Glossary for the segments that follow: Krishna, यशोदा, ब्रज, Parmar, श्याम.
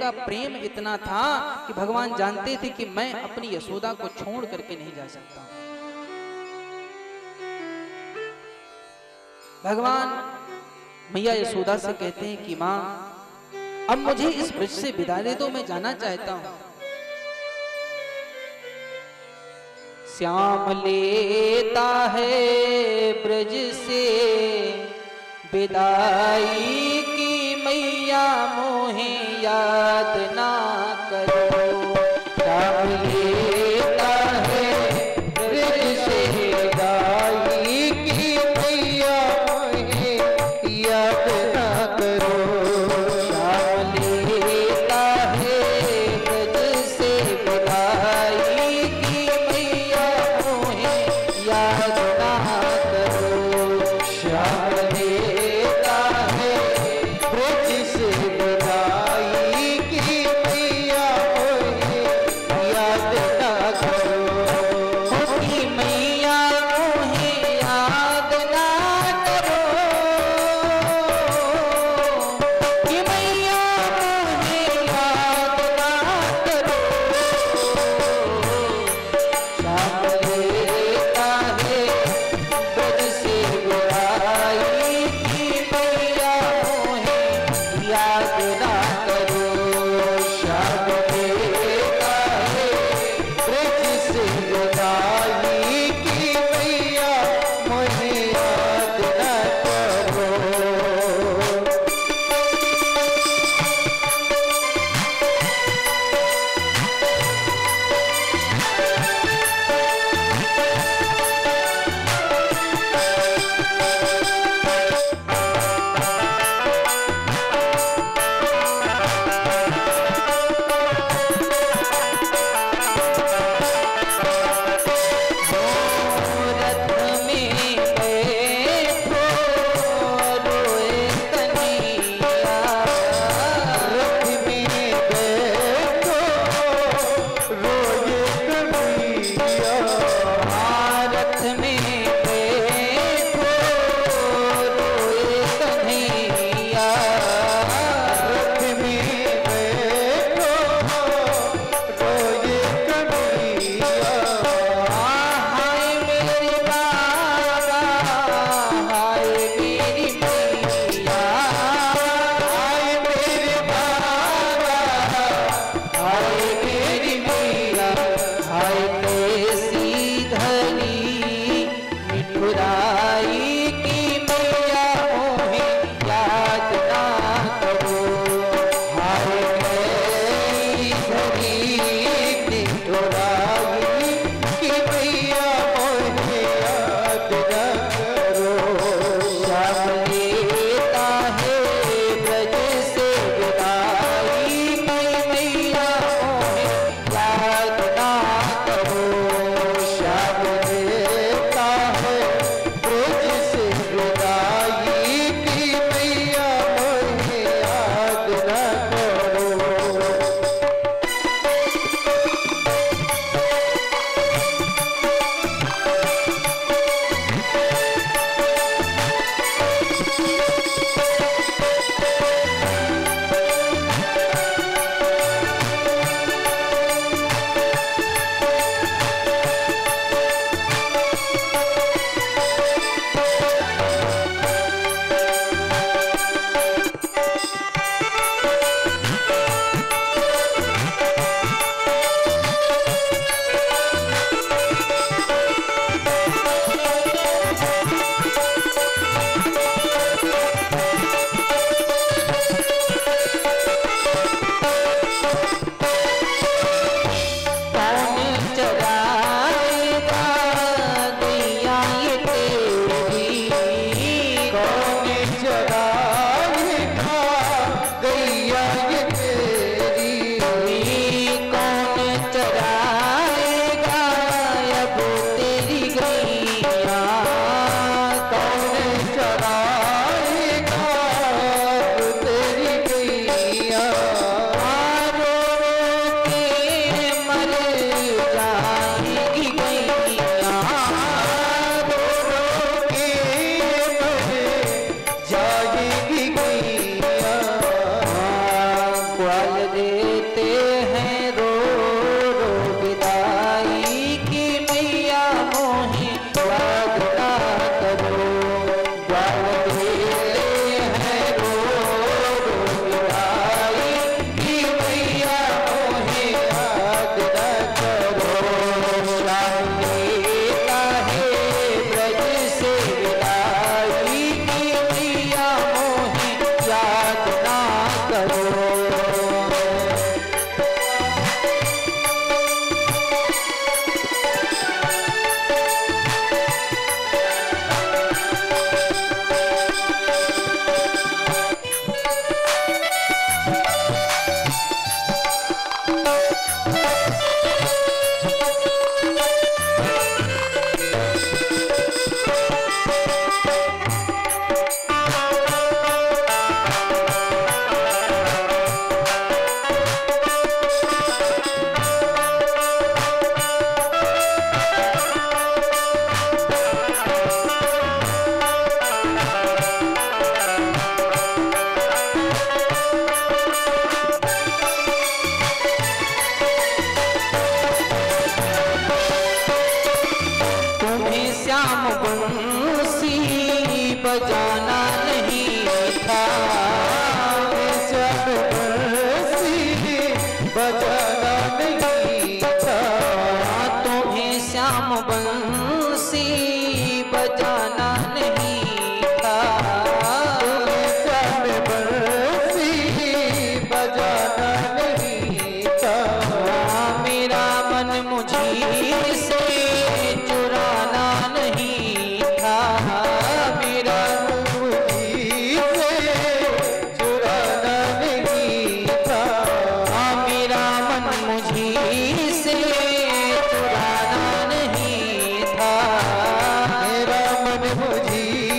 का प्रेम इतना था कि भगवान जानते थे कि मैं अपनी यशोदा को छोड़ करके नहीं जा सकता। भगवान मैया यशोदा से कहते हैं कि माँ अब मुझे इस ब्रज से विदा ले दो, मैं जाना चाहता हूं। श्याम लेता है ब्रज से विदाई की मैया मोहे याद ना करो। श्याम लेता है ब्रज से विदाई की मैया मोहे याद ना करो। श्याम लेता है ब्रज से विदाई की मैया मोहे याद ना करो। श्याम देते हैं रो रो विदाई की मैया मोहे वादा करो, देते हैं रो रो विदाई की मैया मोहे वादा करो। शाम देता है ब्रज से विदाई की मैया मोहे वादा करो। बजाना नहीं था जब बंसी बजाना नहीं था, तुम्हें श्याम बंसी बजाना नहीं था, जब बंसी बजाना नहीं था। मेरा मन मुझे से चुराना नहीं था, मेरा मुझसे चुराना नहीं था, मेरा मन मुझसे चुराना नहीं था, मेरा मन मुझसे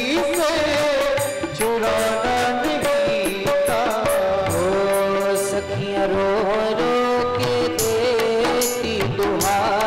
चुराना नहीं था। ओ सखियां रो रो के देती दुआ